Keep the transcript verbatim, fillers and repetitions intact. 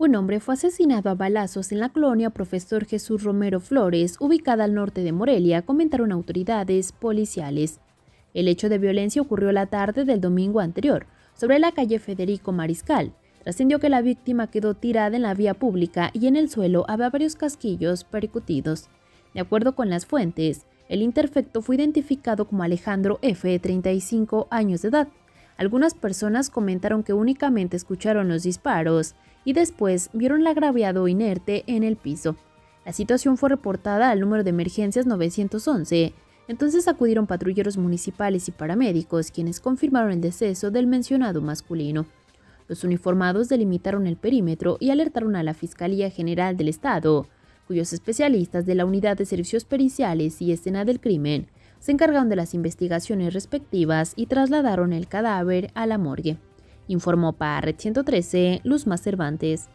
Un hombre fue asesinado a balazos en la colonia Profesor Jesús Romero Flores, ubicada al norte de Morelia, comentaron autoridades policiales. El hecho de violencia ocurrió la tarde del domingo anterior, sobre la calle Federico Mariscal. Trascendió que la víctima quedó tirada en la vía pública y en el suelo había varios casquillos percutidos. De acuerdo con las fuentes, el interfecto fue identificado como Alejandro F., de treinta y cinco años de edad. Algunas personas comentaron que únicamente escucharon los disparos y después vieron el agraviado inerte en el piso. La situación fue reportada al número de emergencias nueve once, entonces acudieron patrulleros municipales y paramédicos, quienes confirmaron el deceso del mencionado masculino. Los uniformados delimitaron el perímetro y alertaron a la Fiscalía General del Estado, cuyos especialistas de la Unidad de Servicios Periciales y Escena del Crimen se encargaron de las investigaciones respectivas y trasladaron el cadáver a la morgue, informó para Red ciento trece Luz Más Cervantes.